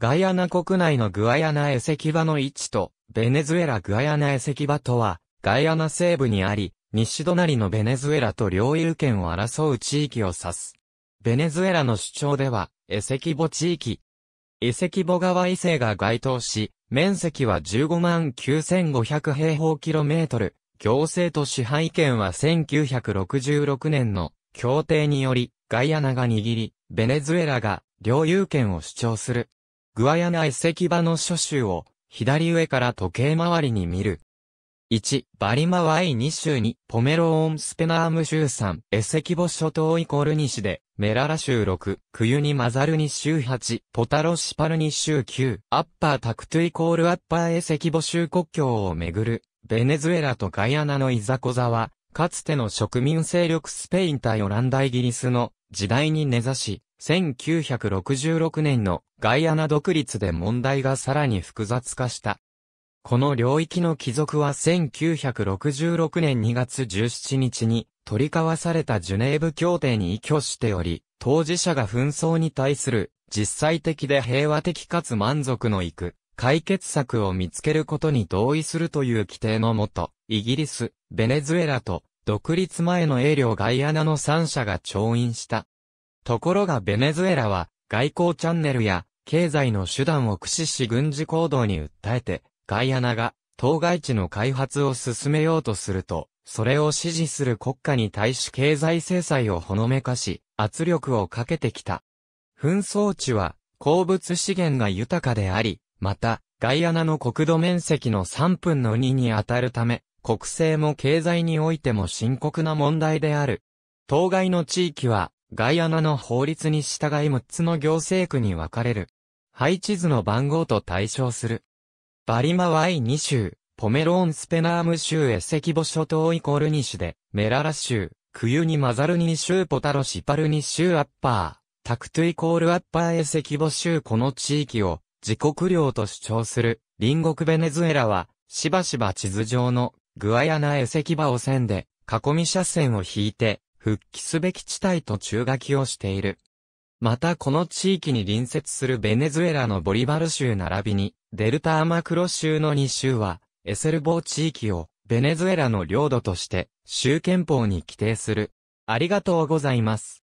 ガイアナ国内のグアヤナ遺跡場の位置と、ベネズエラグアヤナ遺跡場とは、ガイアナ西部にあり、西隣のベネズエラと領有権を争う地域を指す。ベネズエラの主張では、エセキボ地域。エセキボ川以西が該当し、面積は159,500平方キロメートル、行政と支配権は1966年の協定により、ガイアナが握り、ベネズエラが領有権を主張する。グアヤナ遺跡場の諸州を左上から時計回りに見る。1、バリマワイ2州2、ポメローンスペナーム州3、エセキボ諸島イコール西で、メララ州6、クユニマザル2州8、ポタロシパル2州9、アッパータクトゥイコールアッパーエセキボ州国境をめぐる、ベネズエラとガイアナのいざこざは、かつての植民勢力スペイン対オランダイギリスの時代に根ざし、1966年のガイアナ独立で問題がさらに複雑化した。この領域の帰属は1966年2月17日に取り交わされたジュネーブ協定に依拠しており、当事者が紛争に対する実際的で平和的かつ満足のいく解決策を見つけることに同意するという規定のもと、イギリス、ベネズエラと独立前の英領ガイアナの3者が調印した。ところがベネズエラは外交チャンネルや経済の手段を駆使し軍事行動に訴えてガイアナが当該地の開発を進めようとするとそれを支持する国家に対し経済制裁をほのめかし圧力をかけてきた。紛争地は鉱物資源が豊かであり、またガイアナの国土面積の3分の2にあたるため国勢も経済においても深刻な問題である。当該の地域はガイアナの法律に従い6つの行政区に分かれる。配置図の番号と対照する。バリマワイ2州、ポメローンスペナーム州エセキボ諸島イコール西で、メララ州、クユニマザル2州ポタロシパル2州アッパー、タクトゥイコールアッパーエセキボ州この地域を自国領と主張する。隣国ベネズエラは、しばしば地図上のグアヤナ遺跡場を線で囲み斜線を引いて、復帰すべき地帯と注書きをしている。またこの地域に隣接するベネズエラのボリバル州並びに、デルタアマクロ州の2州は、エセルボー地域をベネズエラの領土として、州憲法に規定する。ありがとうございます。